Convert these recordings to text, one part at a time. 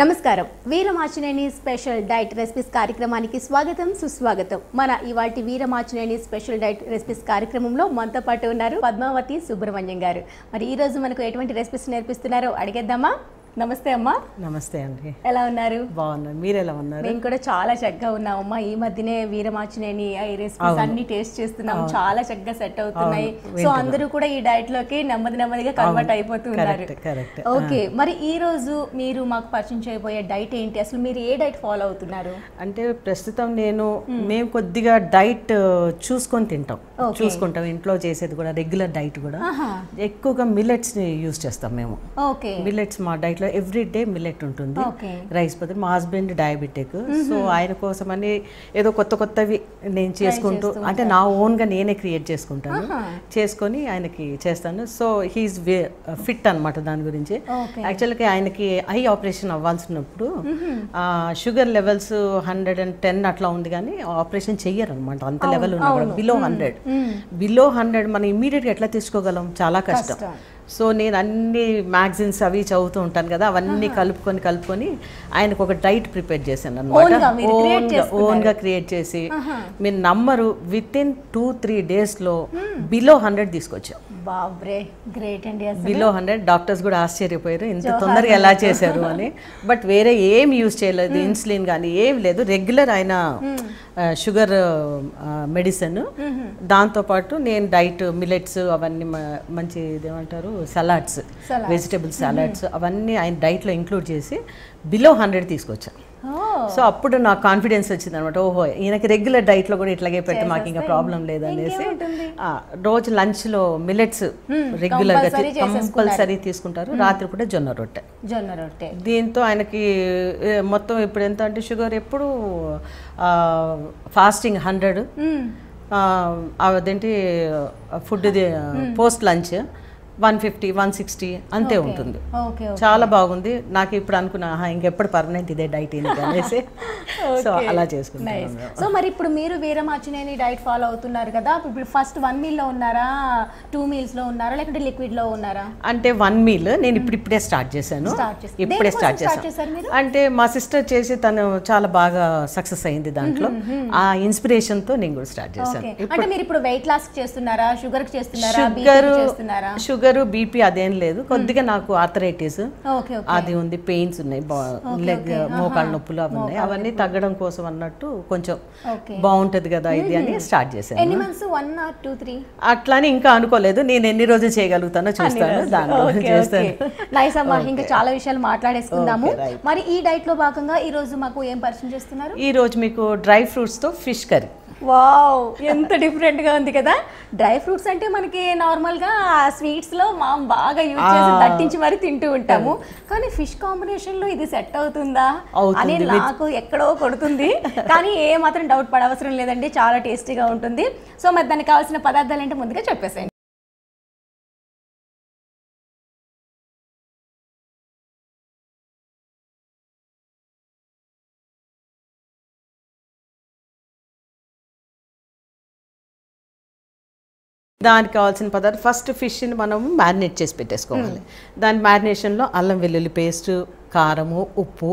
నమస్కారం Veeramachaneni special diet recipes కార్యక్రమానికి స్వాగతం సుస్వాగతం మన ఇవాల్టి వీరమాచనేని స్పెషల్ డైట్ రెసిపీస్ కార్యక్రమంలో మనతో పాటు ఉన్నారు పద్మావతి సుబ్రమణ్యం గారు మరి ఈ రోజు మనకు ఎటువంటి రెసిపీస్ నేర్పిస్తున్నారో అడిగేద్దామా నమస్తే అమ్మా నమస్తే అండి ఎలా ఉన్నారు బాగున్నాను మీరు ఎలా ఉన్నారు నేను కూడా చాలా చక్కగా ఉన్నాను అమ్మా ఈ మధ్యనే వీరమాచనేని ఈ రెసిపీస్ అన్ని టేస్ట్ చేస్తున్నాం చాలా చక్కగా సెట్ అవుతున్నాయి సో అందరూ కూడా ఈ డైట్ లోకి నెమ్మదిగా కన్వర్ట్ అయిపోతూ ఉన్నారు ఓకే మరి ఈ రోజు మీరు మాకు పరిచయం చేయబోయే డైట్ ఏంటి అసలు మీరు ఏ డైట్ ఫాలో అవుతున్నారు అంటే ప్రస్తుతం మేము కొద్దిగా డైట్ చూసుకుంటాం ఇంట్లో చేసేది కూడా రెగ్యులర్ డైట్ కూడా ఎక్కువగా మిల్లెట్స్ ని యూస్ చేస్తాం మేము ఓకే మిల్లెట్స్ మా డైట్ ఎవ్రీ డే మిల్లెట్ ఉంటుంది రైస్ బదులు మా హస్బెండ్ డయాబెటిక్ సో ఆయన కోసం అని ఏదో కొత్త కొత్తవి నేను చేసుకుంటూ అంటే నా ఓన్గా నేనే క్రియేట్ చేసుకుంటాను చేసుకొని ఆయనకి చేస్తాను సో హీఈస్ ఫిట్ అనమాట దాని గురించి యాక్చువల్గా ఆయనకి ఐ ఆపరేషన్ అవ్వాల్సినప్పుడు షుగర్ లెవెల్స్ 110 అట్లా ఉంది కానీ ఆపరేషన్ చెయ్యరు అనమాట అంత లెవెల్ ఉన్నప్పుడు బిలో 100 మనం ఇమీడియట్గా ఎట్లా తీసుకోగలం చాలా కష్టం సో నేను అన్ని మ్యాగజైన్స్ అవి చదువుతూ ఉంటాను కదా అవన్నీ కలుపుకొని ఆయనకు ఒక డైట్ ప్రిపేర్ చేశాను అనమాట ఓన్గా క్రియేట్ చేసి మీరు నమ్మరు విత్ ఇన్ 2-3 డేస్లో బిలో 100 తీసుకొచ్చాం బాబ్రే గ్రేట్ అండి బిలో 100 డాక్టర్స్ కూడా ఆశ్చర్యపోయారు ఇంత తొందరగా ఎలా చేశారు అని బట్ వేరే ఏం యూజ్ చేయలేదు ఇన్సులిన్ కానీ ఏం లేదు రెగ్యులర్ ఆయన షుగర్ మెడిసిన్ దాంతోపాటు నేను డైట్ మిల్లెట్స్ అవన్నీ మంచి ఏమంటారు సలాడ్స్ వెజిటబుల్ సలాడ్స్ అవన్నీ ఆయన డైట్లో ఇంక్లూడ్ చేసి బిలో 100 తీసుకొచ్చాను సో అప్పుడు నాకు కాన్ఫిడెన్స్ వచ్చింది అనమాట ఓహో ఈయనకి రెగ్యులర్ డైట్లో కూడా ఇట్లాగే పెట్టి మాకు ఇంకా ప్రాబ్లం లేదనేసి రోజు లంచ్లో మిల్లెట్స్ రెగ్యులర్గా కంపల్సరీ తీసుకుంటారు రాత్రి కూడా జొన్న రొట్టె దీంతో ఆయనకి మొత్తం ఇప్పుడు ఎంత అంటే షుగర్ ఎప్పుడు ఫాస్టింగ్ 100 అదేంటి ఫుడ్ పోస్ట్ లంచ్ 150, 160 అంతే ఉంటుంది చాలా బాగుంది నాకు ఇప్పుడు అనుకున్నా ఇంకెప్పుడు పర్మనెంట్ ఇదే డైట్ అనేసి సో అలా చేసుకుంటున్నాను సో మరి ఇప్పుడు మీరు వీరమాచనేని డైట్ ఫాలో అవుతున్నారు కదా ఇప్పుడు ఫస్ట్ 1 మీల్లో ఉన్నారా 2 మీల్స్లో ఉన్నారా లేకపోతే లిక్విడ్లో ఉన్నారా అంటే 1 మీల్ నేను ఇప్పుడే స్టార్ట్ చేశాను అంటే మా సిస్టర్ చేసి తను చాలా బాగా సక్సెస్ అయింది దాంట్లో ఆ ఇన్స్పిరేషన్తో నేను కూడా స్టార్ట్ చేశాను అంటే మీరు ఇప్పుడు వెయిట్ లాస్ చేస్తున్నారా షుగర్కి చేస్తున్నారా బీపీ అదేం లేదు కొద్దిగా నాకు ఆర్థరైటిస్ అది ఉంది పెయిన్స్ ఉన్నాయి లెగ్ మోకాళ్ళ నొప్పులు అవి ఉన్నాయి అవన్నీ తగ్గడం కోసం అన్నట్టు కొంచెం బాగుంటది కదా ఇది అని స్టార్ట్ చేశాను అట్లానే ఇంకా అనుకోలేదు నేను ఎన్ని రోజులు చేయగలుగుతానో చూస్తాను ఇంకా చాలా విషయాలు మాట్లాడేసుకుందాము మరి ఈ డైట్ లో భాగంగా ఈ రోజు మాకు ఏం పరిచయం చేస్తున్నారు ఈ రోజు మీకు డ్రై ఫ్రూట్స్ తో ఫిష్ కర్రీ వావ్ ఎంత డిఫరెంట్ గా ఉంది కదా డ్రై ఫ్రూట్స్ అంటే మనకి నార్మల్ గా స్వీట్స్ లో మనం బాగా యూజ్ చేసి దట్టించి మరి తింటూ ఉంటాము కానీ ఫిష్ కాంబినేషన్ లో ఇది సెట్ అవుతుందా అని నాకు ఎక్కడో కొడుతుంది కానీ ఏ మాత్రం డౌట్ పడవసరం లేదండి చాలా టేస్టీగా ఉంటుంది సో మరి దానికి కావాల్సిన పదార్థాలు అంటే ముందుగా చెప్పేసాను దానికి కావాల్సిన పదార్థం ఫస్ట్ ఫిష్ని మనం మ్యారినేట్ చేసి పెట్టేసుకోవాలి దాని మ్యారినేషన్లో అల్లం వెల్లుల్లి పేస్ట్ కారము ఉప్పు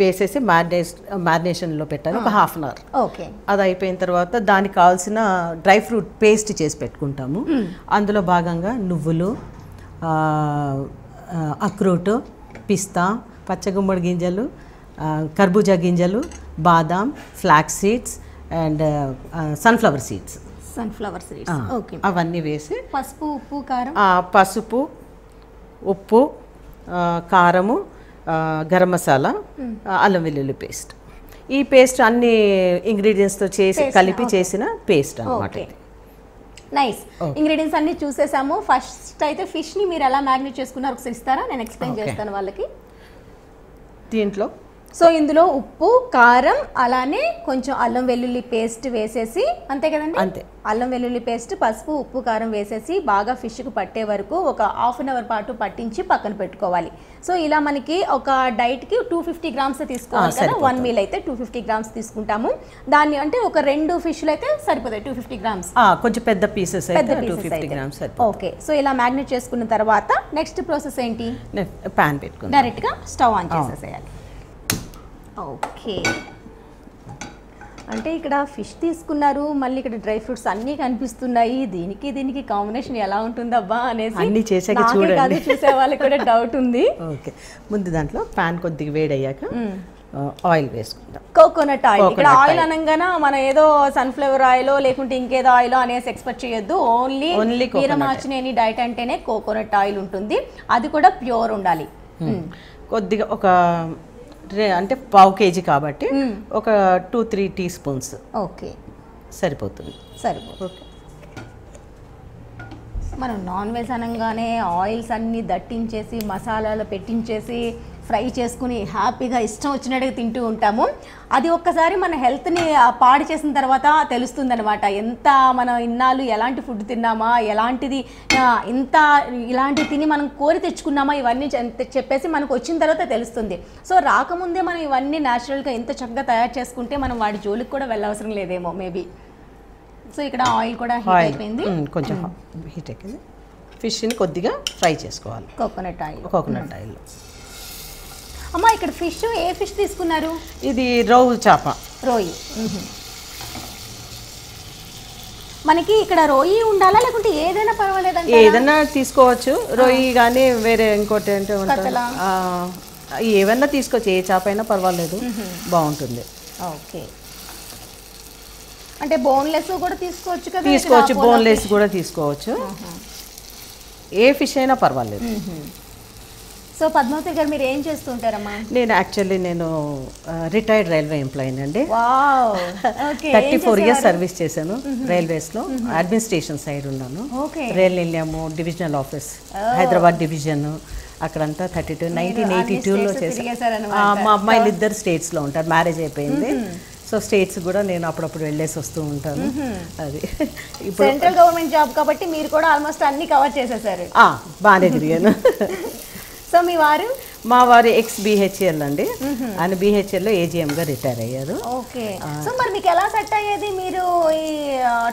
వేసేసి మ్యారినేషన్లో పెట్టాలి ఒక 1/2 అవర్ అది అయిపోయిన తర్వాత దానికి కావాల్సిన డ్రై ఫ్రూట్ పేస్ట్ చేసి పెట్టుకుంటాము అందులో భాగంగా నువ్వులు అక్రోటో పిస్తా పచ్చగుమ్మడి గింజలు కర్బూజా గింజలు బాదాం flax seeds and sunflower seeds అవన్నీ వేసి పసుపు ఉప్పు కారము గరం మసాలా అల్లం వెల్లుల్లి పేస్ట్ ఈ పేస్ట్ అన్ని ఇంగ్రీడియంట్స్తో చేసి కలిపి చేసిన పేస్ట్ అన్నమాట నైస్ ఇంగ్రీడియంట్స్ అన్ని చూసేసాము ఫస్ట్ అయితే ఫిష్ని మీరు ఎలా మ్యారినేట్ చేసుకున్నారు ఒకసారి ఇస్తారా నేను ఎక్స్ప్లెయిన్ చేస్తాను వాళ్ళకి దీంట్లో సో ఇందులో ఉప్పు కారం అలానే కొంచెం అల్లం వెల్లుల్లి పేస్ట్ వేసేసి అంతే కదండి అంతే అల్లం వెల్లుల్లి పేస్ట్ పసుపు ఉప్పు కారం వేసేసి బాగా ఫిష్కి పట్టే వరకు ఒక 1/2 అవర్ పాటు పట్టించి పక్కన పెట్టుకోవాలి సో ఇలా మనకి ఒక డైట్కి 250 గ్రామ్స్ తీసుకోవాలి కదా 1 మీల్ అయితే 250 గ్రామ్స్ తీసుకుంటాము దాన్ని అంటే ఒక 2 ఫిష్లు అయితే సరిపోతాయి 250 గ్రామ్స్ కొంచెం పెద్ద పీసెస్ ఓకే సో ఇలా మ్యాగ్నెట్ చేసుకున్న తర్వాత నెక్స్ట్ ప్రాసెస్ ఏంటి ప్యాన్ పెట్టుకుని డైరెక్ట్గా స్టవ్ ఆన్ చేసేసేయాలి ఓకే అంటే ఇక్కడ ఫిష్ తీసుకున్నారు మళ్ళీ ఇక్కడ డ్రై ఫ్రూట్స్ అన్నీ కనిపిస్తున్నాయి దీనికి దీనికి కాంబినేషన్ ఎలా ఉంటుందబ్బా అనేసి అన్నీ చేసాక చూడండి నాకు చూసే వాళ్ళకి కూడా డౌట్ ఉంది ఓకే ముందు దాంట్లో పాన్ కొద్దిగా వేడయ్యాక ఆయిల్ వేసుకుంటాం కోకోనట్ ఆయిల్ ఇక్కడ ఆయిల్ అనగానే మనం ఏదో సన్ఫ్లవర్ ఆయిల్ లేకుంటే ఇంకేదో ఆయిల్ అనేసి ఎక్స్పెక్ట్ చేయొద్దు ఓన్లీ వీరమాచినేని డైట్ అంటేనే కోకోనట్ ఆయిల్ ఉంటుంది అది కూడా ప్యూర్ ఉండాలి కొద్దిగా ఒక అంటే పావు కేజీ కాబట్టి ఒక 2-3 టీ స్పూన్స్ ఓకే సరిపోతుంది సరిపోతుంది మనం నాన్ వెజ్ అనగానే ఆయిల్స్ అన్నీ దట్టించేసి మసాలాలు పెట్టించేసి ఫ్రై చేసుకుని హ్యాపీగా ఇష్టం వచ్చినట్టుగా తింటూ ఉంటాము అది ఒక్కసారి మన హెల్త్ని పాడు చేసిన తర్వాత తెలుస్తుందనమాట ఎంత మనం ఇన్నాళ్ళు ఎలాంటి ఫుడ్ తిన్నామా ఎలాంటిది ఇంత ఇలాంటివి తిని మనం కోరి తెచ్చుకున్నామా ఇవన్నీ చెప్పేసి మనకు వచ్చిన తర్వాత తెలుస్తుంది సో రాకముందే మనం ఇవన్నీ న్యాచురల్గా ఎంత చక్కగా తయారు చేసుకుంటే మనం వాడి జోలికి కూడా వెళ్ళవసరం లేదేమో మేబీ సో ఇక్కడ ఆయిల్ కూడా హీట్ అయిపోయింది కొంచెం హీట్ అయిపోయింది ఫిష్ని కొద్దిగా ఫ్రై చేసుకోవాలి కోకోనట్ ఆయిల్ అమ్మ ఇక్కడ ఫిష్ ఏ ఫిష్ తీసుకున్నారు ఇది రోహు చేప రోయి మనకి ఇక్కడ రోయి ఉండాలా లేకుంటే ఏదైనా పర్వాలేదా ఏదైనా తీసుకోవచ్చు రోయి కానీ వేరే ఇంకోటి అంటే ఏవైనా తీసుకోవచ్చు ఏ చేప అయినా పర్వాలేదు బాగుంటుంది ఓకే అంటే బోన్లెస్ కూడా తీసుకోవచ్చు కదా తీసుకోవచ్చు బోన్లెస్ కూడా తీసుకోవచ్చు ఏ ఫిష్ అయినా పర్వాలేదు సో పద్మావతి గారు మీరు ఏం చేస్తుంటారమ్మా నేను యాక్చువల్లీ నేను రిటైర్డ్ రైల్వే ఎంప్లాయీ అండి 34 ఇయర్స్ సర్వీస్ చేశాను రైల్వేస్లో అడ్మినిస్ట్రేషన్ సైడ్ ఉన్నాను rail Nilayam divisional office Hyderabad division అక్కడంతా 32 1982లో చేశాను మా అమ్మాయిలు ఇద్దరు స్టేట్స్లో ఉంటారు మ్యారేజ్ అయిపోయింది సో స్టేట్స్ కూడా నేను అప్పుడప్పుడు వెళ్ళేసి వస్తూ ఉంటాను అది ఇప్పుడు సెంట్రల్ గవర్నమెంట్ జాబ్ కాబట్టి మీరు కూడా ఆల్మోస్ట్ అన్ని కవర్ చేసేసారు బాగానే తిరిగాను సో మీ వారు మా వారు XBHL అండి ఆయన BHLలో AGMగా రిటైర్ అయ్యారు ఓకే సో మరి మీకు ఎలా సెట్ అయ్యేది మీరు ఈ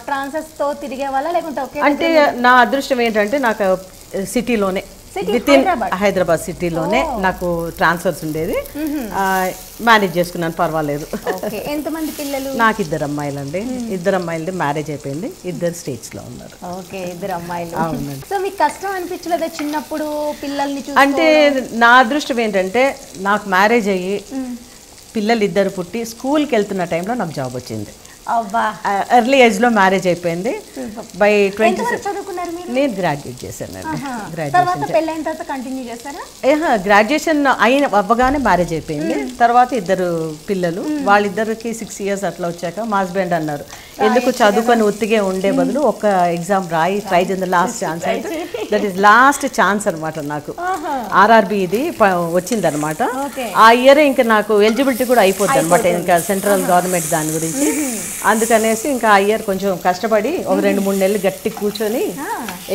ట్రాన్స్ఫర్స్తో తిరిగే వాళ్ళ లేకుంటే అంటే నా అదృష్టం ఏంటంటే నాకు సిటీలోనే హైదరాబాద్ సిటీలోనే నాకు ట్రాన్స్ఫర్స్ ఉండేది మేనేజ్ చేసుకున్నాను పర్వాలేదు ఎంతమంది పిల్లలు నాకు ఇద్దరు అమ్మాయిలు అండి ఇద్దరు అమ్మాయిలది మ్యారేజ్ అయిపోయింది ఇద్దరు స్టేట్స్ లో ఉన్నారు ఓకే ఇద్దరు అమ్మాయిలు అవునండి సో మీకు కష్టం అనిపించలేదా చిన్నప్పుడు పిల్లల్ని చూసి అంటే నా అదృష్టం ఏంటంటే నాకు మ్యారేజ్ అయ్యి పిల్లలు ఇద్దరు పుట్టి స్కూల్కి వెళ్తున్న టైంలో నాకు జాబ్ వచ్చింది ఎర్లీ ఏజ్ లో మ్యారేజ్ అయిపోయింది బై 26 నేను గ్రాడ్యుయేట్ చేశాను గ్రాడ్యుయేషన్ అవ్వగానే మ్యారేజ్ అయిపోయింది తర్వాత ఇద్దరు పిల్లలు వాళ్ళిద్దరికి 6 years అట్లా వచ్చాక మా హస్బెండ్ అన్నారు ఎందుకు చదువుకొని ఒత్తిగా ఉండే బదులు ఒక ఎగ్జామ్ రాయి ట్రై చేయండి లాస్ట్ ఛాన్స్ అంటే దట్ ఈస్ లాస్ట్ ఛాన్స్ అనమాట నాకు RRB ఇది వచ్చింది అనమాట ఆ ఇయరే ఇంకా నాకు ఎలిజిబిలిటీ కూడా అయిపోద్ది అనమాట ఇంకా సెంట్రల్ గవర్నమెంట్ దాని గురించి అందుకనేసి ఇంకా ఆ ఇయర్ కొంచెం కష్టపడి ఒక 2-3 నెలలు గట్టి కూర్చొని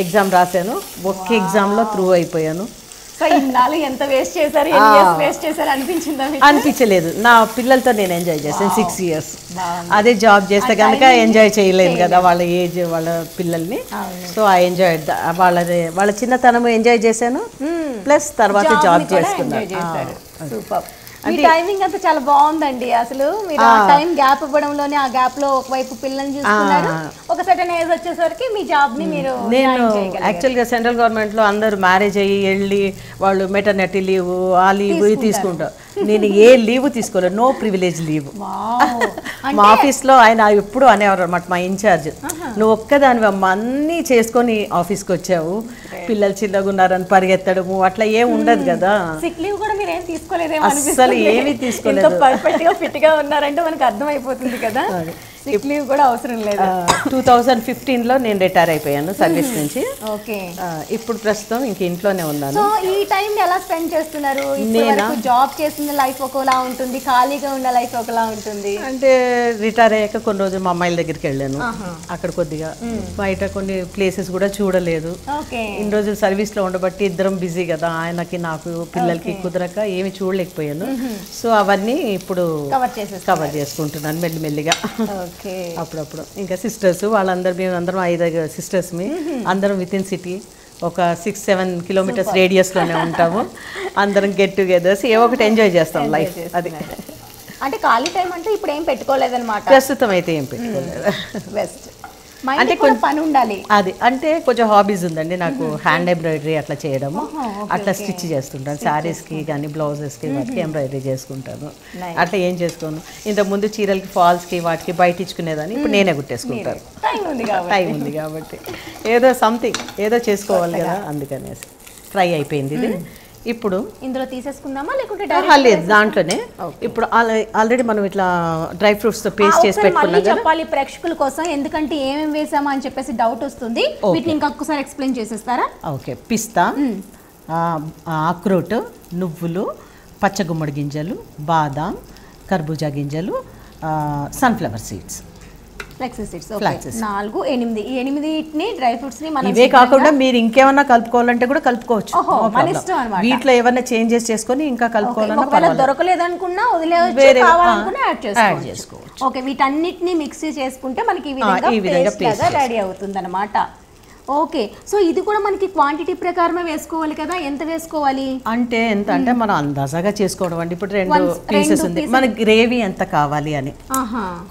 ఎగ్జామ్ రాశాను ఒక్క ఎగ్జామ్లో త్రూ అయిపోయాను అనిపించలేదు నా పిల్లలతో నేను ఎంజాయ్ చేశాను 6 years అదే జాబ్ చేస్తే కనుక ఎంజాయ్ చేయలేదు కదా వాళ్ళ ఏజ్ వాళ్ళ పిల్లల్ని సో ఆ ఎంజాయ్ వాళ్ళ చిన్నతనం ఎంజాయ్ చేశాను ప్లస్ తర్వాత జాబ్ చేసుకున్నాను మీ టైమింగ్ అంతా చాలా బాగుందండి అసలు మీరు ఆ టైం గ్యాప్ ఇవ్వడంలోనే ఆ గ్యాప్ లో ఒకవైపు పిల్లల్ని చూసుకున్నారు ఒక సర్టెన్ ఏజ్ వచ్చేసరికి మీ జాబ్ ని మీరు నేను యాక్చువల్గా సెంట్రల్ గవర్నమెంట్ లో అందరూ మ్యారేజ్ అయ్యి వెళ్ళి వాళ్ళు మెటర్నిటీ లీవ్ ఆ లీవ్ తీసుకుంటారు నేను ఏ లీవ్ తీసుకోలేదు నో ప్రివిలేజ్ లీవ్ మా ఆఫీస్లో ఆయన ఎప్పుడు అనేవారు అనమాట మా ఇన్ఛార్జ్ నువ్వు ఒక్కదానివి అమ్మ అన్నీ చేసుకొని ఆఫీస్కి వచ్చావు పిల్లలు చిన్నగా ఉన్నారని పరిగెత్తడము అట్లా ఏం ఉండదు కదా అసలు ఏమీ తీసుకోలేదు మనకు అర్థమైపోతుంది కదా సిక్ లీవ్ కూడా అవసరం లేదు 2015లో నేను రిటైర్ అయిపోయాను సర్వీస్ నుంచి ఓకే ఇప్పుడు ప్రస్తుతం ఇంక ఇంట్లోనే ఉన్నాను సో ఈ టైం ఎలా స్పెండ్ చేస్తున్నారు నేను జాబ్ చేసిన లైఫ్ ఒకలా ఉంటుంది ఖాళీగా ఉన్న లైఫ్ ఒకలా ఉంటుంది అంటే రిటైర్ అయ్యాక కొన్ని రోజులు మా అమ్మాయిల దగ్గరికి వెళ్ళాను అక్కడ కొద్దిగా బయట కొన్ని ప్లేసెస్ కూడా చూడలేదు ఇన్ని రోజులు సర్వీస్ లో ఉండబట్టి ఇద్దరం బిజీ కదా ఆయనకి నాకు పిల్లలకి కుదరక ఏమి చూడలేకపోయాను సో అవన్నీ ఇప్పుడు కవర్ చేసుకుంటున్నాను మెల్లిమెల్లిగా అప్పుడప్పుడు ఇంకా సిస్టర్స్ వాళ్ళందరూ మేము అందరం 5 సిస్టర్స్ మీ అందరం విత్ ఇన్ సిటీ ఒక 6-7 kilometers రేడియస్లోనే ఉంటాము అందరం గెట్ టుగెదర్స్ ఏ ఒకటి ఎంజాయ్ చేస్తాం లైఫ్ అది అంటే ఖాళీ టైం అంటే ఇప్పుడు ఏం పెట్టుకోలేదు అన్నమాట. ప్రస్తుతం అయితే ఏం పెట్టుకోలేదు. బెస్ట్. అంటే కొంచెం పని ఉండాలి. అది అంటే కొంచెం హాబీస్ ఉందండి నాకు, హ్యాండ్ ఎంబ్రాయిడరీ అట్లా చేయడము, అట్లా స్టిచ్ చేస్తుంటాను. శారీస్కి కానీ బ్లౌజెస్కి వాటికి ఎంబ్రాయిడరీ చేసుకుంటాను. అట్లా ఏం చేసుకోను. ఇంతకుముందు చీరలకి ఫాల్స్కి వాటికి బయట ఇచ్చుకునేదాన్ని, ఇప్పుడు నేనే కుట్టేసుకుంటాను. టైం ఉంది కాబట్టి ఏదో సంథింగ్ ఏదో చేసుకోవాలి కదా, అందుకనేసి ట్రై అయిపోయింది ఇది. ఇప్పుడు ఇందులో తీసేసుకుందామా లేకుంటే లేదు దాంట్లోనే ఇప్పుడు ఆల్రెడీ మనం ఇట్లా డ్రై ఫ్రూట్స్ తో పేస్ట్ చేసి పెట్టుకున్నాం. చెప్పాలి ప్రేక్షకుల కోసం, ఎందుకంటే ఏమేం వేసామా అని చెప్పేసి డౌట్ వస్తుంది. వీటిని ఇంకొకసారి ఎక్స్ప్లెయిన్ చేసేస్తారా? ఓకే, పిస్తా, ఆక్రోటు, నువ్వులు, పచ్చగుమ్మడి గింజలు, బాదాం, కర్బూజా గింజలు, sunflower seeds, flax seeds. Okay, 4, 8 dry fruits ని మనం ఇవే కాకుండా మీరు ఇంకేమన్నా కలుపుకోవాలంటే కూడా కలుపుకోవచ్చు, మన ఇష్టం అన్నమాట. వీటిలో ఏమన్నా చేంజెస్ చేసుకొని ఇంకా కలుపుకోవాలన్నా పర్వాలేదు, దొరకలేదు అనుకున్నా వదిలేయొచ్చు, కావాలనుకున్నా యాడ్ చేసుకోవచ్చు. ఓకే, వీటన్నిటిని మిక్స్ చేసుకుంటే మనకి ఈ విధంగా పేస్ట్ రెడీ అవుతుందన్నమాట. ఓకే, సో ఇది కూడా మనకి క్వాంటిటీ ప్రకారమే వేసుకోవాలి కదా, ఎంత వేసుకోవాలి అంటే ఎంత అంటే మనం అందాజాగా చేసుకోవడం అండి. ఇప్పుడు 2 పీసెస్ ఉంది, మన గ్రేవీ ఎంత కావాలి అని.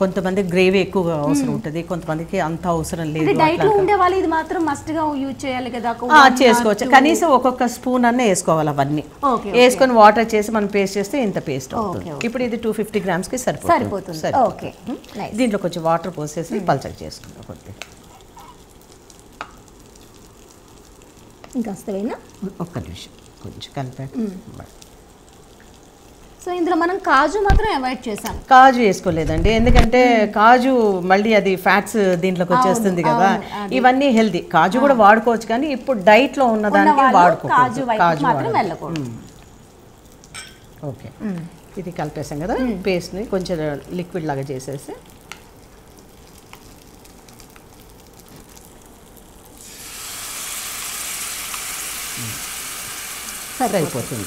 కొంతమంది గ్రేవీ ఎక్కువగా అవసరం ఉంటుంది, కొంతమందికి అంత అవసరం లేదు. డైట్ లో ఉండే వాళ్ళు ఇది మాత్రం మస్ట్ గా యూజ్ చేయాలి కదా, చేసుకోవచ్చు. కనీసం ఒక్కొక్క స్పూన్ అన్న వేసుకోవాలి. అవన్నీ వేసుకొని వాటర్ చేసి మనం పేస్ట్ చేస్తే ఇంత పేస్ట్ అవుతుంది. ఇప్పుడు ఇది 250 grams కి సరిపోతుంది. ఓకే, దీంట్లో కొంచెం వాటర్ పోసేసి పల్చగా చేసుకుందాం కొద్దిగా. ఇంకాస్తేనా ఒక్క నిమిషం కొంచెం కలిపాను. సో ఇందులో మనం కాజు మాత్రం అవాయిడ్ చేసాం, కాజు వేసుకోలేదండి. ఎందుకంటే కాజు మళ్ళీ అది ఫ్యాట్స్ దీంట్లోకి వచ్చేస్తుంది కదా. ఇవన్నీ హెల్దీ, కాజు కూడా వాడుకోవచ్చు, కానీ ఇప్పుడు డైట్లో ఉన్నదానికి వాడుకోవచ్చు, కాజు మాత్రం వెళ్ళకూడదు. ఓకే, ఇది కలిపేసాం కదా పేస్ట్ని, కొంచెం లిక్విడ్ లాగా చేసేసి సరైపోతుంది.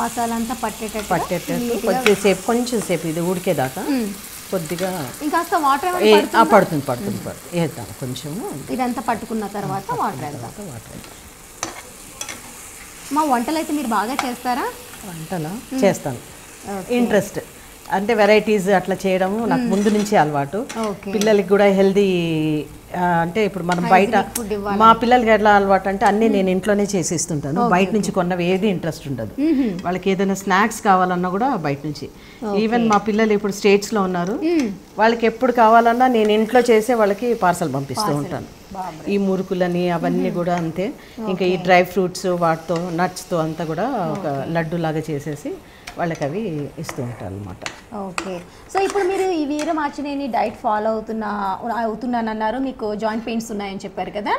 మసాలా అంతా పట్టేటట్టు కొద్దిసేపు, కొంచెం సేపు ఇది ఉడికేదాకా కొద్దిగా ఇంకా వాటర్ పడుతుంది పడుతుంది పడుతుంది వేద్దాం కొంచెము. ఇదంతా పట్టుకున్న తర్వాత వాటర్ వేద్దాం. మా వంటలు అయితే మీరు బాగా చేస్తారా? వంటలు చేస్తాను, ఇంట్రెస్ట్ అంటే వెరైటీస్ అట్లా చేయడం నాకు ముందు నుంచి అలవాటు. పిల్లలకి కూడా హెల్దీ అంటే ఇప్పుడు మనం బయట, మా పిల్లలకి ఎట్లా అలవాటు అంటే అన్నీ నేను ఇంట్లోనే చేసి ఇస్తుంటాను. బయట నుంచి కొన్నవి ఏది ఇంట్రెస్ట్ ఉండదు వాళ్ళకి. ఏదైనా స్నాక్స్ కావాలన్నా కూడా బయట నుంచి. ఈవెన్ మా పిల్లలు ఇప్పుడు స్టేట్స్లో ఉన్నారు, వాళ్ళకి ఎప్పుడు కావాలన్నా నేను ఇంట్లో చేసే వాళ్ళకి పార్సల్ పంపిస్తూ ఉంటాను. ఈ మురుకులని అవన్నీ కూడా అంతే. ఇంకా ఈ డ్రై ఫ్రూట్స్ వాటితో నట్స్తో అంతా కూడా ఒక లడ్డు లాగా చేసేసి వాళ్ళకి అవి ఇస్తూ ఉంటారు అన్నమాట. ఓకే, సో ఇప్పుడు మీరు ఈ వీరమాచినేని డైట్ ఫాలో అవుతున్నానన్నారు. మీకు జాయింట్ పెయిన్స్ ఉన్నాయని చెప్పారు కదా.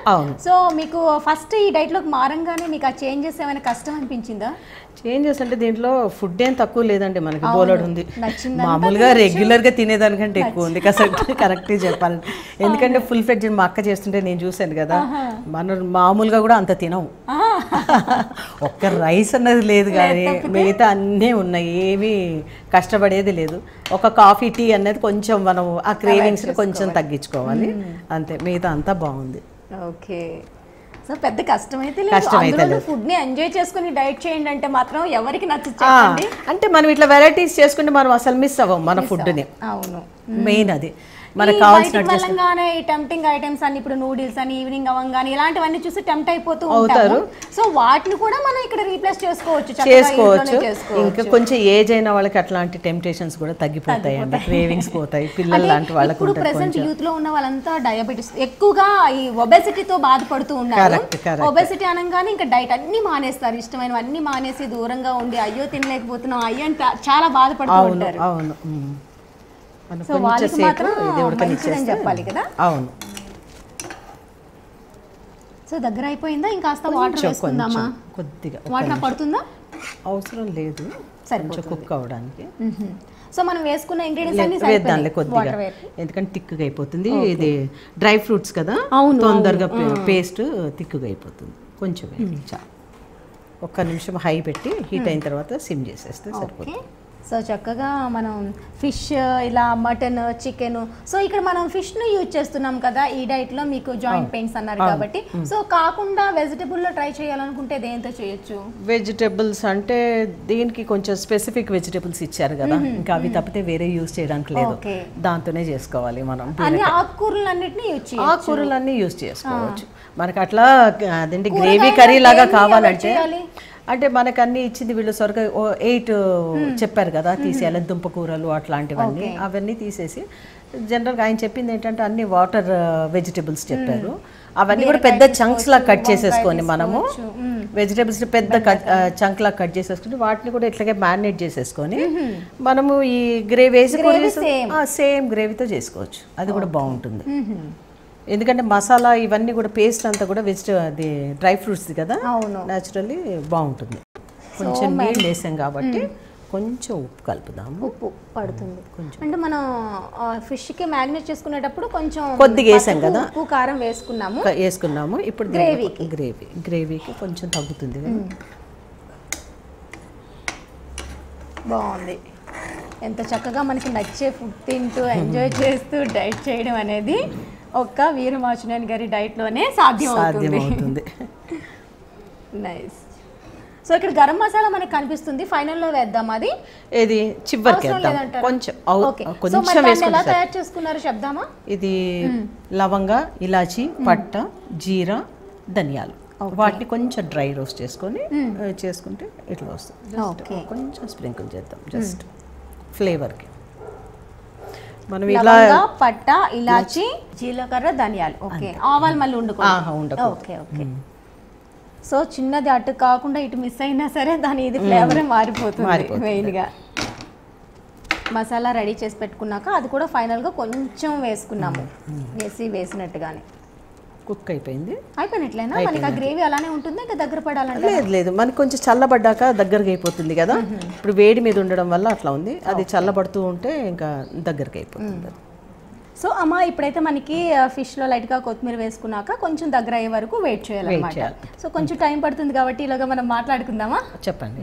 సో మీకు ఫస్ట్ ఈ డైట్లోకి మారంగానే మీకు ఆ చేంజెస్ ఏమైనా కష్టం అనిపించిందా? చేంజెస్ అంటే దీంట్లో ఫుడ్ ఏం తక్కువ లేదండి, మనకి బోలెడు ఉంది. మామూలుగా రెగ్యులర్గా తినేదానికంటే ఎక్కువ ఉంది కరెక్ట్గా చెప్పాలి. ఎందుకంటే ఫుల్ ఫెడ్ మా అక్క చేస్తుంటే నేను చూశాను కదా, మనం మామూలుగా కూడా అంత తినము. ఒక్క రైస్ అన్నది లేదు, కానీ మిగతా అన్నీ ఉన్నాయి, ఏమీ కష్టపడేది లేదు. ఒక కాఫీ టీ అనేది కొంచెం మనం ఆ క్రేవింగ్స్ కొంచెం తగ్గించుకోవాలి అంతే, మిగతా అంతా బాగుంది. ఓకే, సో పెద్ద కష్టమైతే లేదు. ఫుడ్ ని ఎంజాయ్ చేసుకుని డైట్ చేయండి అంటే మాత్రం ఎవరికి నచ్చుతుంది అంటే మనం ఇట్లా వెరైటీస్ చేసుకుంటే మనం అసలు మిస్ అవ్వం మన ఫుడ్ ని. అవును, మెయిన్ అది. మనకు కావాల్సిన ఈ టెంప్టింగ్ ఐటమ్స్ అన్ని, ఇప్పుడు నూడిల్స్ అని ఈవినింగ్ అవ్వంగానే ఇలాంటివన్నీ చూసి టెంప్ట్ అయిపోతూ ఉంటారు. సో వాటిని కూడా మనం ఇక్కడ రీప్లేస్ చేసుకోవచ్చు. ఇంకా కొంచెం ఏజ్ అయిన వాళ్ళకి అట్లాంటి టెంప్టేషన్స్ కూడా తగ్గిపోతాయి, క్రేవింగ్స్ పోతాయి. పిల్లలు లాంటి వాళ్ళకి ఇప్పుడు ప్రెసెంట్ యూత్ లో ఉన్న వాళ్ళంతా డయాబెటిస్ ఎక్కువగా, ఈ ఒబెసిటీతో బాధపడుతూ ఉన్నారు. ఒబెసిటీ అనగానే ఇంకా డైట్ అన్ని మానేస్తారు, ఇష్టమైనవన్నీ మానేసి దూరంగా ఉండి అయ్యో తినలేకపోతున్నాం అయ్యో అని చాలా బాధపడుతూ ఉంటారు. అవును, చెప్పాలి కదా. అవును, సో దగ్గర అయిపోయిందా? ఇంకాస్త వాటర్ వేసుకుందామా? కొద్దిగా వాటర్ పడుతుందా? అవసరం లేదు, సరిపోతుంది కుక్ అవడానికి. సో మనం వేసుకున్న ఇంగ్రీడియెంట్స్ అన్ని కొద్దిగా, ఎందుకంటే తిక్కుగా అయిపోతుంది. ఇది డ్రై ఫ్రూట్స్ కదా, తొందరగా పేస్ట్ తిక్కుగా అయిపోతుంది. కొంచెం ఒక్క నిమిషం హై పెట్టి హీట్ అయిన తర్వాత సిమ్ చేసేస్తే సరిపోతుంది. So chakkaga manam fish ila mutton chicken so ikkada manam fish nu use chestunnam kada ee diet lo meeku joint pains annaru kabatti so kaakunda vegetable lo try cheyalanunte dento cheyochu vegetables ante deeniki koncha specific vegetables icharu kada inka avi tappate vere use cheyadaniki ledu dantone chesukovali manam ani aakurullu annitni use cheyochu aakurullu anni use chesukovachu manaku atla adenti gravy curry laga kavalante అంటే మనకు అన్ని ఇచ్చింది వీళ్ళు సొరక 8 చెప్పారు కదా తీసేయాలి దుంపకూరలు అట్లాంటివన్నీ అవన్నీ తీసేసి జనరల్గా ఆయన చెప్పింది ఏంటంటే అన్ని వాటర్ వెజిటబుల్స్ చెప్పారు అవన్నీ కూడా పెద్ద చంక్స్ లా కట్ చేసేసుకొని మనము వెజిటబుల్స్ పెద్ద చంక్ లా కట్ చేసేసుకొని వాటిని కూడా ఇట్లాగే మ్యారినేట్ చేసేసుకొని మనము ఈ గ్రేవీ వేసి సేమ్ గ్రేవీతో చేసుకోవచ్చు అది కూడా బాగుంటుంది ఎందుకంటే మసాలా ఇవన్నీ కూడా పేస్ట్ అంతా కూడా వెజిటబుల్ డ్రై ఫ్రూట్స్ కదా నేచురల్లీ బాగుంటుంది కొంచెం నీళ్ళు వేసాం కాబట్టి కొంచెం ఉప్పు కలుపుదాం ఉప్పు పడుతుంది కొంచెం అంటే మనం ఫిష్ కి మ్యారినేట్ చేసుకునేటప్పుడు కొంచెం కొద్దిగా వేసాం కదా ఉప్పు కారం వేసుకున్నాము ఇప్పుడు గ్రేవీకి గ్రేవీకి కొంచెం తగ్గుతుంది బాగుంది ఎంత చక్కగా మనకి నచ్చే ఫుడ్ తింటూ ఎంజాయ్ చేస్తూ డైట్ చేయడం అనేది ఒక్క వీరమాచనేని గారి డైట్ లోనే సాధ్యమవుతుంది నైస్ సో ఇక్కడ గరం మసాలా మనకి కనిపిస్తుంది ఫైనల్ లో వేద్దాం అది ఏది చివర్కి వేద్దాం కొంచెం కొంచెం వేసుకుందాం ఎలా తయారు చేసుకున్నారు చెప్దామా ఇది లవంగ ఇలాచి పట్ట జీరా ధనియాలు వాటిని కొంచెం డ్రై రోస్ట్ చేసుకొని చేసుకుంటే ఇట్లా వస్తుంది కొంచెం స్ప్రింకిల్ చేద్దాం జస్ట్ ఫ్లేవర్ కి మనం ఇలా పట్ట ఇలాచి జీలకర్ర ధనియాలు ఓకే ఆవాలు మళ్ళీ ఉండకూడదు ఓకే ఓకే సో చిన్నది అటు కాకుండా ఇటు మిస్ అయినా సరే దాని ఇది ఫ్లేవర్ మారిపోతుంది మెయిన్ గా మసాలా రెడీ చేసి పెట్టుకున్నాక అది కూడా ఫైనల్ గా కొంచెం వేసుకున్నాము వేసినట్టుగానే కుక్ అయిపోయింది అయిపోయినట్లేనా మనకి ఆ గ్రేవీ అలానే ఉంటుంది ఇంకా దగ్గర పడాలంటే లేదు లేదు మనకి కొంచెం చల్లబడ్డాక దగ్గరకి అయిపోతుంది కదా ఇప్పుడు వేడి మీద ఉండడం వల్ల అట్లా ఉంది అది చల్లబడుతూ ఉంటే ఇంకా దగ్గరకి అయిపోతుంది సో అమ్మ ఇప్పుడైతే మనకి ఫిష్లో లైట్గా కొత్తిమీర వేసుకున్నాక కొంచెం దగ్గర అయ్యే వరకు వెయిట్ చేయాలన్నమాట సో కొంచెం టైం పడుతుంది కాబట్టి ఇలాగా మనం మాట్లాడుకుందామా చెప్పండి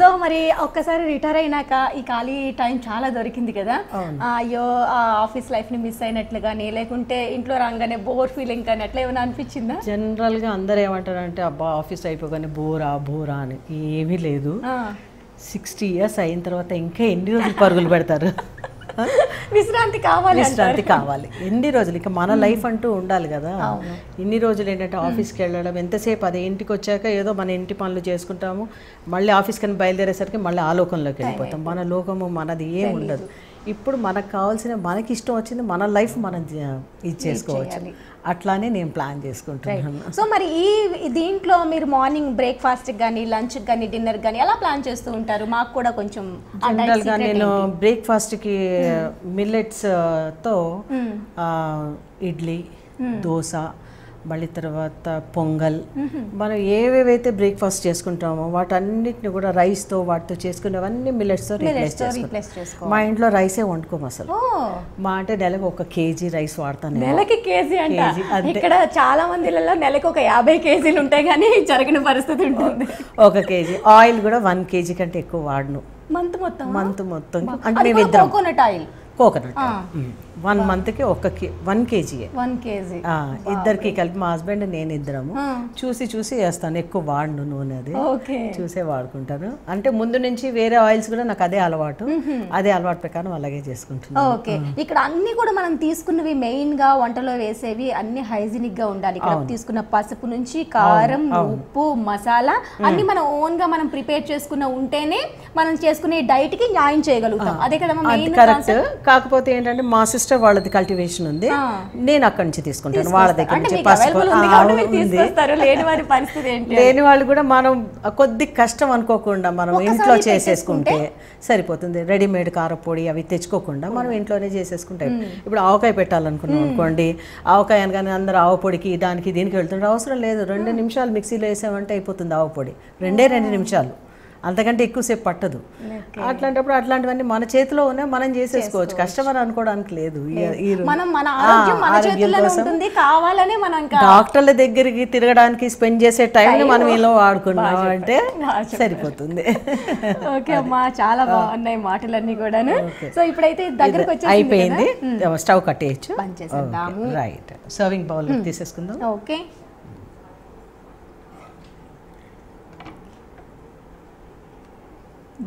సో మరి ఒక్కసారి రిటైర్ అయినాక ఈ ఖాళీ టైం చాలా దొరికింది కదా అయ్యో ఆఫీస్ లైఫ్ని మిస్ అయినట్లుగానే లేకుంటే ఇంట్లో రాగానే బోర్ ఫీలింగ్ కానీ అట్లా ఏమైనా అనిపించిందా జనరల్గా అందరూ ఏమంటారంటే అబ్బా ఆఫీస్ అయిపోగానే బోరా అని ఏమీ లేదు 60 years అయిన తర్వాత ఇంకా ఎన్ని రోజులు పరుగులు పెడతారు విశ్రాంతి కావాలి ఎన్ని రోజులు ఇక మన లైఫ్ అంటూ ఉండాలి కదా ఇన్ని రోజులు ఏంటంటే ఆఫీస్కి వెళ్ళడం ఎంతసేపు అదే ఇంటికి వచ్చాక ఏదో మన ఇంటి పనులు చేసుకుంటాము మళ్ళీ ఆఫీస్కి అని బయలుదేరేసరికి మళ్ళీ ఆ లోకంలోకి వెళ్ళిపోతాం మన లోకము మనది ఏం ఉండదు ఇప్పుడు మనకు కావాల్సిన మనకి ఇష్టం వచ్చింది మన లైఫ్ మనం ఇది చేసుకోవచ్చు అట్లానే నేను ప్లాన్ చేసుకుంటున్నాను సో మరి ఈ దీంట్లో మీరు మార్నింగ్ బ్రేక్ఫాస్ట్కి కానీ లంచ్కి కానీ డిన్నర్కి కానీ ఎలా ప్లాన్ చేస్తూ ఉంటారు మాకు కూడా కొంచెం జనరల్గా నేను బ్రేక్ఫాస్ట్కి మిల్లెట్స్తో ఇడ్లీ దోశ మళ్ళీ తర్వాత పొంగల్ మనం ఏవేవైతే బ్రేక్ఫాస్ట్ చేసుకుంటామో వాటన్నిటిని కూడా రైస్తో వాటితో చేసుకునేవన్నీ మిల్లెట్స్తో రీప్లేస్ చేసుకో మా ఇంట్లో రైసే వండుకోము అసలు మా అంటే నెలకు 1 kg రైస్ వాడతాను నెలకి కేజీ అంటే ఇక్కడ చాలా మంది నెలకు 50 kg ఉంటాయి కానీ జరిగిన పరిస్థితి ఉంటుంది 1 kg ఆయిల్ కూడా 1 kg కంటే ఎక్కువ వాడను మంత్ మొత్తం అంటే కోకోనట్ ఆయిల్ వన్ మంత్కి 1 kg ఇద్దరికి కలిపి మా హస్బెండ్ నేను ఇద్దరము చూసి వేస్తాను ఎక్కువ వాడను నూనె అది చూసే వాడుకుంటాను అంటే ముందు నుంచి వేరే ఆయిల్స్ కూడా నాకు అదే అలవాటు ప్రకారం అలాగే చేసుకుంటున్నాను ఓకే ఇక్కడ అన్ని కూడా మనం తీసుకున్నవి మెయిన్ గా వంటలో వేసేవి అన్ని హైజీనిక్ గా ఉండాలి ఇక్కడ తీసుకున్న పసుపు నుంచి కారం ఉప్పు మసాలా అన్ని మనం ఓన్ గా మనం ప్రిపేర్ చేసుకున్న ఉంటేనే మనం చేసుకునే డైట్ కి న్యాయం చేయగలుగుతాం అదే కదా మెయిన్ కాన్సెప్ట్ కాకపోతే ఏంటంటే మా సిస్టర్ వాళ్ళది కల్టివేషన్ ఉంది నేను అక్కడి నుంచి తీసుకుంటాను వాళ్ళ దగ్గర నుంచి లేని వాళ్ళు కూడా మనం కొద్ది కష్టం అనుకోకుండా మనం ఇంట్లో చేసేసుకుంటే సరిపోతుంది రెడీమేడ్ కారపొడి అవి తెచ్చుకోకుండా మనం ఇంట్లోనే చేసేసుకుంటాం ఇప్పుడు ఆవకాయ పెట్టాలనుకున్నాం అనుకోండి ఆవకాయ అనగానే అందరూ ఆవపొడికి దానికి దీనికి వెళ్తుంటారు అవసరం లేదు 2 నిమిషాలు మిక్సీలో వేసామంటే అయిపోతుంది ఆవపొడి 2 నిమిషాలు అంతకంటే ఎక్కువసేపు పట్టదు. అట్లాంటప్పుడు అట్లాంటివన్నీ మన చేతిలో ఉన్నాయి, మనం చేసేసుకోవచ్చు. కస్టమర్ అనుకోవడానికి లేదు. డాక్టర్ల దగ్గరికి తిరగడానికి స్పెండ్ చేసే టైం మనం ఇలా వాడుకున్నాం అంటే సరిపోతుంది. ఓకే అమ్మా, చాలా బాగున్నాయి మాటలన్నీ కూడాను. సో ఇప్పుడైతే దగ్గరకు వచ్చేసి అయిపోయింది. స్టవ్ కట్టేయచ్చు, పంచేసేద్దాము. రైట్, సర్వింగ్ బౌల్ తీసేసుకుందాం. ఓకే,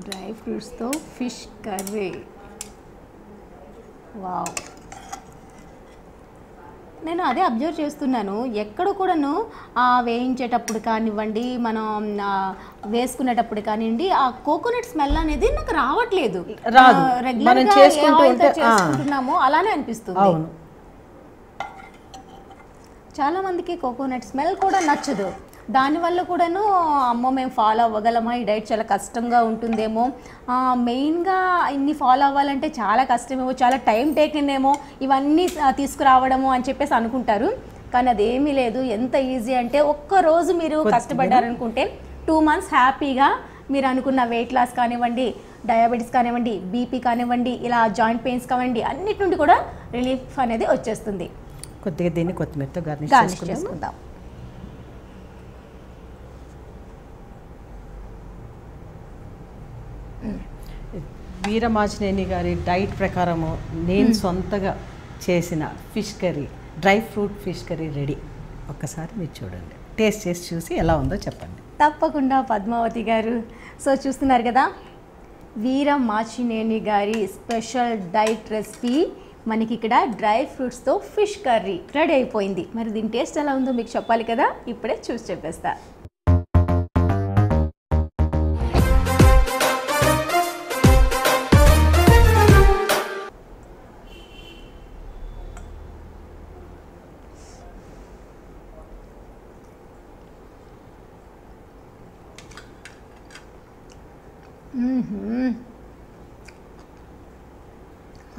డ్రై ఫ్రూట్స్ తో ఫిష్ కర్రీ. వావ్, నేను అదే అబ్జర్వ్ చేస్తున్నాను, ఎక్కడ కూడాను వేయించేటప్పుడు కానివ్వండి, మనం వేసుకునేటప్పుడు కానివ్వండి, ఆ కోకోనట్ స్మెల్ అనేది నాకు రావట్లేదు. రెగ్యులర్ గా చేసుకుంటున్నాము అలానే అనిపిస్తుంది. చాలా మందికి కోకోనట్ స్మెల్ కూడా నచ్చదు. దానివల్ల కూడాను అమ్మ మేము ఫాలో అవ్వగలమా, ఈ డైట్ చాలా కష్టంగా ఉంటుందేమో, మెయిన్గా ఇన్ని ఫాలో అవ్వాలంటే చాలా కష్టమేమో, చాలా టైం టేకింగ్ ఏమో ఇవన్నీ తీసుకురావడము అని చెప్పేసి అనుకుంటారు. కానీ అదేమీ లేదు. ఎంత ఈజీ అంటే ఒక్కరోజు మీరు కష్టపడ్డారనుకుంటే 2 months హ్యాపీగా మీరు అనుకున్న వెయిట్ లాస్ కానివ్వండి, డయాబెటీస్ కానివ్వండి, బీపీ కానివ్వండి, ఇలా జాయింట్ పెయిన్స్ కానివ్వండి, అన్నిటి నుండి కూడా రిలీఫ్ అనేది వచ్చేస్తుంది. కొద్దిగా దీన్ని కొత్తిమీరతో గార్నిష్ చేసుకుందాం. వీరమాచినేని గారి డైట్ ప్రకారము నేను సొంతగా చేసిన fish curry, dry fruit fish curry ready. ఒక్కసారి మీరు చూడండి, టేస్ట్ చేసి చూసి ఎలా ఉందో చెప్పండి. తప్పకుండా పద్మావతి గారు. సో చూస్తున్నారు కదా, వీరమాచినేని గారి స్పెషల్ డైట్ రెసిపీ మనకి ఇక్కడ డ్రై ఫ్రూట్స్తో ఫిష్ కర్రీ రెడీ అయిపోయింది. మరి దీని టేస్ట్ ఎలా ఉందో మీకు చెప్పాలి కదా, ఇప్పుడే చూసి చెప్పేస్తా.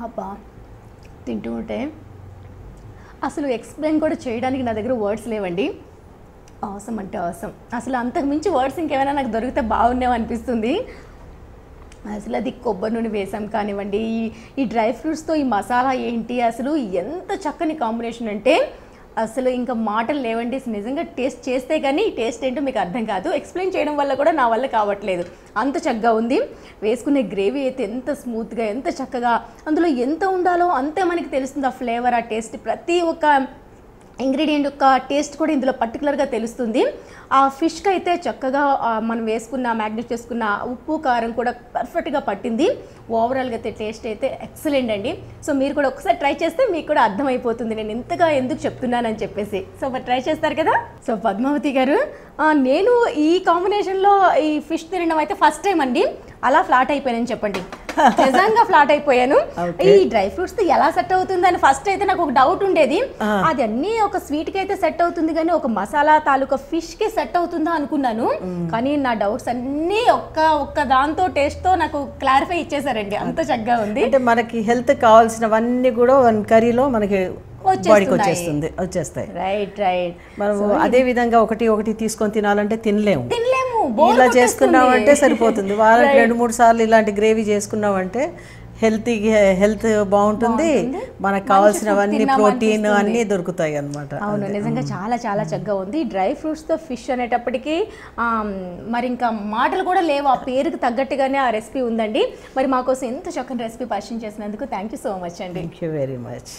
అబ్బా, తింటూ ఉంటే అసలు ఎక్స్ప్లెయిన్ కూడా చేయడానికి నా దగ్గర వర్డ్స్ లేవండి. అవసం అంటే అవసం, అసలు అంతకుమించి వర్డ్స్ ఇంకేమైనా నాకు దొరికితే బాగున్నావు అనిపిస్తుంది. అసలు అది కొబ్బరి నూనె వేసాం కానివ్వండి, ఈ డ్రై ఫ్రూట్స్తో ఈ మసాలా ఏంటి, అసలు ఎంత చక్కని కాంబినేషన్ అంటే అసలు ఇంకా మాటలు లేవండి. నిజంగా టేస్ట్ చేస్తే కానీ టేస్ట్ ఏంటో మీకు అర్థం కాదు. ఎక్స్ప్లెయిన్ చేయడం వల్ల కూడా నా వల్ల కావట్లేదు, అంత చక్కగా ఉంది. వేసుకునే గ్రేవీ అయితే ఎంత స్మూత్గా, ఎంత చక్కగా, అందులో ఎంత ఉండాలో అంతే మనకి తెలుస్తుంది. ఆ ఫ్లేవర్, ఆ టేస్ట్, ప్రతి ఒక్క ఇంగ్రీడియంట్ యొక్క టేస్ట్ కూడా ఇందులో పర్టికులర్గా తెలుస్తుంది. ఆ ఫిష్కి అయితే చక్కగా మనం వేసుకున్న మ్యాగ్నెట్ చేసుకున్న ఉప్పు కారం కూడా పర్ఫెక్ట్గా పట్టింది. ఓవరాల్గా అయితే టేస్ట్ అయితే ఎక్సలెంట్ అండి. సో మీరు కూడా ఒకసారి ట్రై చేస్తే మీకు కూడా అర్థమైపోతుంది నేను ఇంతగా ఎందుకు చెప్తున్నానని చెప్పేసి. సో మరి ట్రై చేస్తారు కదా. సో పద్మావతి గారు, నేను ఈ కాంబినేషన్లో ఈ ఫిష్ తినడం అయితే ఫస్ట్ టైం అండి. అలా ఫ్లాట్ అయిపోయానని చెప్పండి, నిజంగా ఫ్లాట్ అయిపోయాను. ఈ డ్రై ఫ్రూట్స్ తో ఎలా సెట్ అవుతుంది అని ఫస్ట్ అయితే నాకు ఒక డౌట్ ఉండేది. అది అన్ని ఒక స్వీట్ కి అయితే సెట్ అవుతుంది కానీ ఒక మసాలా తాలూకా ఫిష్ కి సెట్ అవుతుందా అనుకున్నాను. కానీ నా డౌట్స్ అన్ని ఒక్క దాంతో టేస్ట్ తో నాకు క్లారిఫై ఇచ్చేసారండి, అంత చక్కగా ఉంది. అంటే మనకి హెల్త్ కావాల్సినవన్నీ కూడా వన్ కర్రీలో మనకి వచ్చేస్తాయి. రైట్ రైట్, మనం అదే విధంగా ఒకటి తీసుకొని తినాలంటే తినలేము. ఇలా చేసుకున్నామంటే సరిపోతుంది. వారానికి 2-3 సార్లు ఇలాంటి గ్రేవీ చేసుకున్నామంటే హెల్త్ బాగుంటుంది, మనకు కావాల్సినవన్నీ ప్రోటీన్ అన్నీ దొరుకుతాయి అన్నమాట. అవును, నిజంగా చాలా చాలా చక్కగా ఉంది. డ్రై ఫ్రూట్స్తో ఫిష్ అనేటప్పటికీ మరి ఇంకా మాటలు కూడా లేవు, ఆ పేరుకి తగ్గట్టుగానే ఆ రెసిపీ ఉందండి. మరి మా కోసం ఎంత చక్కని రెసిపీ పరిచయం చేసినందుకు థ్యాంక్ యూ సో మచ్ అండి. Thank you very much.